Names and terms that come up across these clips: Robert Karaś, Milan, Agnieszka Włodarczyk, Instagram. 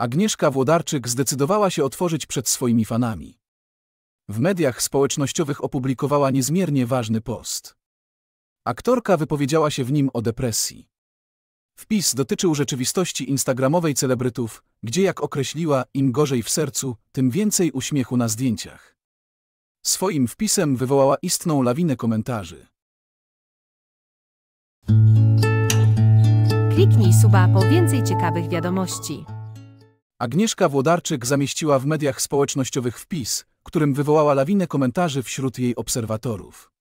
Agnieszka Włodarczyk zdecydowała się otworzyć przed swoimi fanami. W mediach społecznościowych opublikowała niezmiernie ważny post. Aktorka wypowiedziała się w nim o depresji. Wpis dotyczył rzeczywistości instagramowej celebrytów, gdzie, jak określiła, im gorzej w sercu, tym więcej uśmiechu na zdjęciach. Swoim wpisem wywołała istną lawinę komentarzy. Kliknij suba po więcej ciekawych wiadomości. Agnieszka Włodarczyk zamieściła w mediach społecznościowych wpis, którym wywołała lawinę komentarzy wśród jej obserwatorów.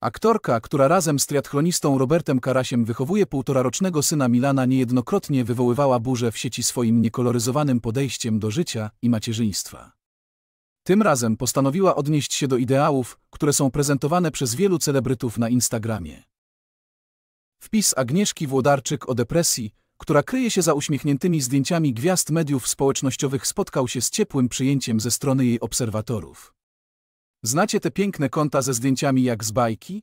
Aktorka, która razem z triathlonistą Robertem Karasiem wychowuje półtorarocznego syna Milana, niejednokrotnie wywoływała burzę w sieci swoim niekoloryzowanym podejściem do życia i macierzyństwa. Tym razem postanowiła odnieść się do ideałów, które są prezentowane przez wielu celebrytów na Instagramie. Wpis Agnieszki Włodarczyk o depresji, która kryje się za uśmiechniętymi zdjęciami gwiazd mediów społecznościowych, spotkał się z ciepłym przyjęciem ze strony jej obserwatorów. Znacie te piękne konta ze zdjęciami jak z bajki?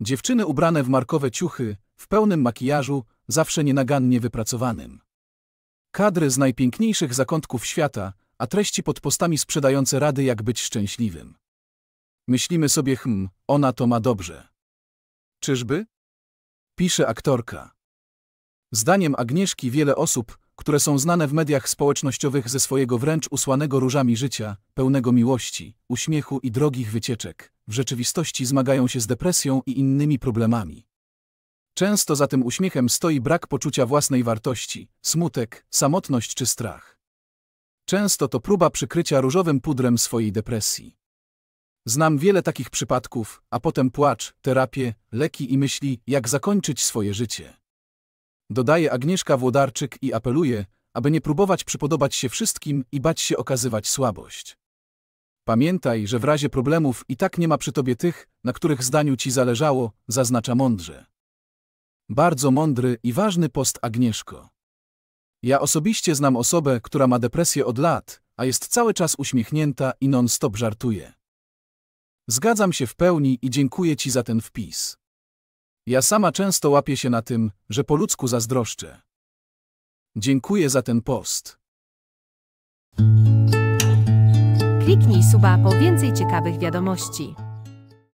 Dziewczyny ubrane w markowe ciuchy, w pełnym makijażu, zawsze nienagannie wypracowanym. Kadry z najpiękniejszych zakątków świata, a treści pod postami sprzedające rady, jak być szczęśliwym. Myślimy sobie, ona to ma dobrze. Czyżby? Pisze aktorka. Zdaniem Agnieszki wiele osób, które są znane w mediach społecznościowych ze swojego wręcz usłanego różami życia, pełnego miłości, uśmiechu i drogich wycieczek, w rzeczywistości zmagają się z depresją i innymi problemami. Często za tym uśmiechem stoi brak poczucia własnej wartości, smutek, samotność czy strach. Często to próba przykrycia różowym pudrem swojej depresji. Znam wiele takich przypadków, a potem płacz, terapię, leki i myśli, jak zakończyć swoje życie. Dodaje Agnieszka Włodarczyk i apeluje, aby nie próbować przypodobać się wszystkim i bać się okazywać słabość. Pamiętaj, że w razie problemów i tak nie ma przy tobie tych, na których zdaniu ci zależało, zaznacza mądrze. Bardzo mądry i ważny post, Agnieszko. Ja osobiście znam osobę, która ma depresję od lat, a jest cały czas uśmiechnięta i non-stop żartuje. Zgadzam się w pełni i dziękuję ci za ten wpis. Ja sama często łapię się na tym, że po ludzku zazdroszczę. Dziękuję za ten post. Kliknij suba po więcej ciekawych wiadomości.